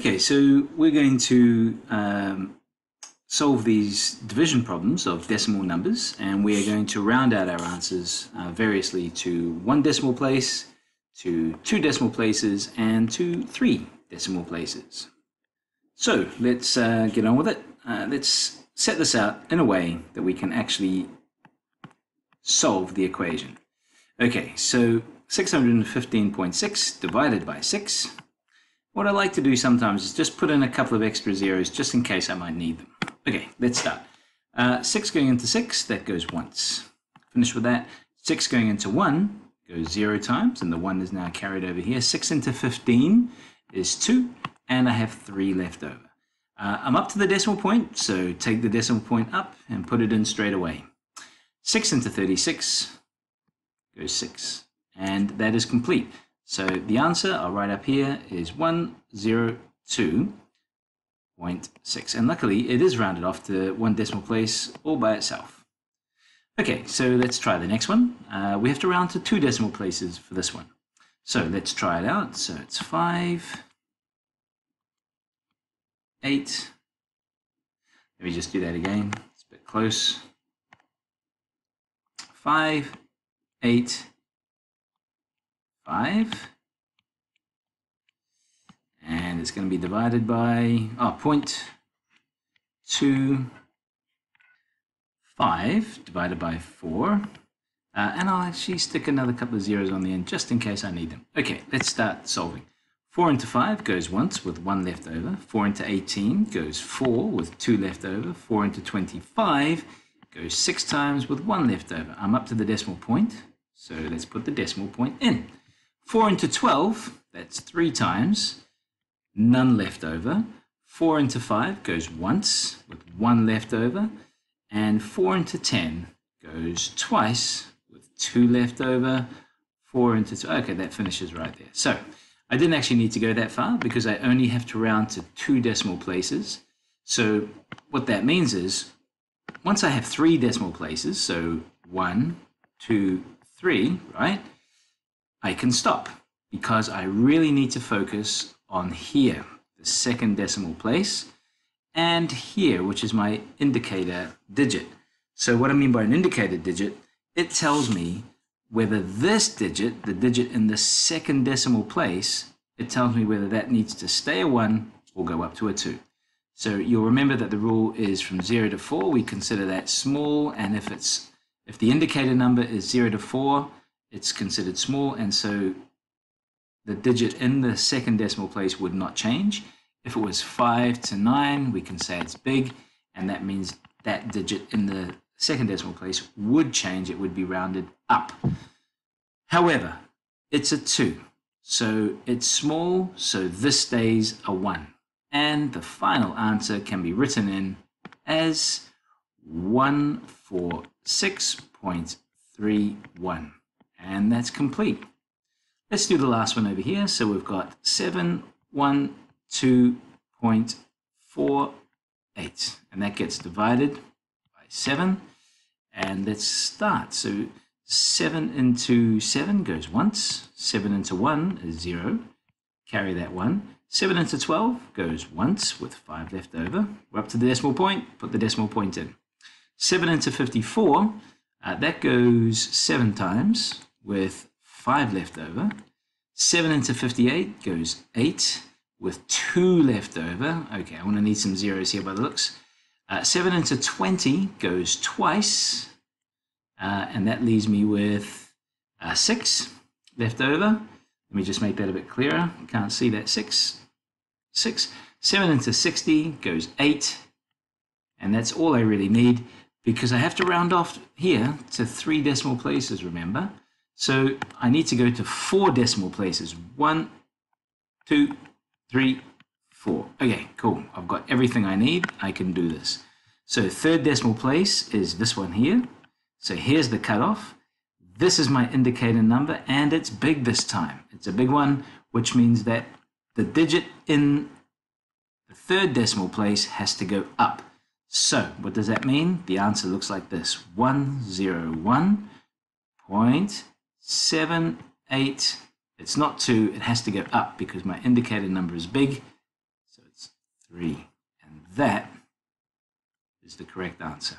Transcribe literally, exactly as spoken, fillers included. Okay, so we're going to um, solve these division problems of decimal numbers, and we are going to round out our answers uh, variously to one decimal place, to two decimal places, and to three decimal places. So let's uh, get on with it. Uh, let's set this out in a way that we can actually solve the equation. Okay, so six hundred fifteen point six divided by six. What I like to do sometimes is just put in a couple of extra zeros just in case I might need them. Okay, let's start. Uh, six going into six, that goes once. Finish with that. six going into one goes zero times, and the one is now carried over here. six into fifteen is two, and I have three left over. Uh, I'm up to the decimal point, so take the decimal point up and put it in straight away. six into thirty-six goes six, and that is complete. So the answer I'll write up here is one hundred two point six. And luckily it is rounded off to one decimal place all by itself. Okay, so let's try the next one. Uh, we have to round to two decimal places for this one. So let's try it out. So it's five, eight. Let me just do that again. It's a bit close. five, eight, five, and it's going to be divided by oh, zero point two five divided by four, uh, and I'll actually stick another couple of zeros on the end just in case I need them. Okay, let's start solving. four into five goes once with one left over. four into eighteen goes four with two left over. four into twenty-five goes six times with one left over. I'm up to the decimal point, so let's put the decimal point in. four into twelve, that's three times, none left over. four into five goes once with one left over. And four into ten goes twice with two left over. four into two, okay, that finishes right there. So I didn't actually need to go that far because I only have to round to two decimal places. So what that means is once I have three decimal places, so one, two, three, right? I can stop because I really need to focus on here, the second decimal place, and here, which is my indicator digit. So what I mean by an indicator digit, it tells me whether this digit, the digit in the second decimal place, it tells me whether that needs to stay a one or go up to a two. So you'll remember that the rule is from zero to four, we consider that small, and if it's if the indicator number is zero to four, it's considered small, and so the digit in the second decimal place would not change. If it was five to nine, we can say it's big, and that means that digit in the second decimal place would change. It would be rounded up. However, it's a two, so it's small, so this stays a one. And the final answer can be written in as one hundred forty-six point three one. And that's complete. Let's do the last one over here. So we've got seven hundred twelve point four eight, and that gets divided by seven. And let's start. So seven into seven goes once. seven into one is zero. Carry that one. seven into twelve goes once with five left over. We're up to the decimal point. Put the decimal point in. seven into fifty-four, uh, that goes seven times with five left over. seven into fifty-eight goes eight with two left over. Okay, I'm going to need some zeros here by the looks. Uh, seven into twenty goes twice, uh, and that leaves me with uh, six left over. Let me just make that a bit clearer. Can't see that six. six. seven into sixty goes eight, and that's all I really need because I have to round off here to three decimal places, remember? So I need to go to four decimal places. one, two, three, four. Okay, cool. I've got everything I need. I can do this. So third decimal place is this one here. So here's the cutoff. This is my indicator number, and it's big this time. It's a big one, which means that the digit in the third decimal place has to go up. So what does that mean? The answer looks like this, one hundred one point seven eight. It's not two, it has to go up because my indicator number is big. So three. And that is the correct answer.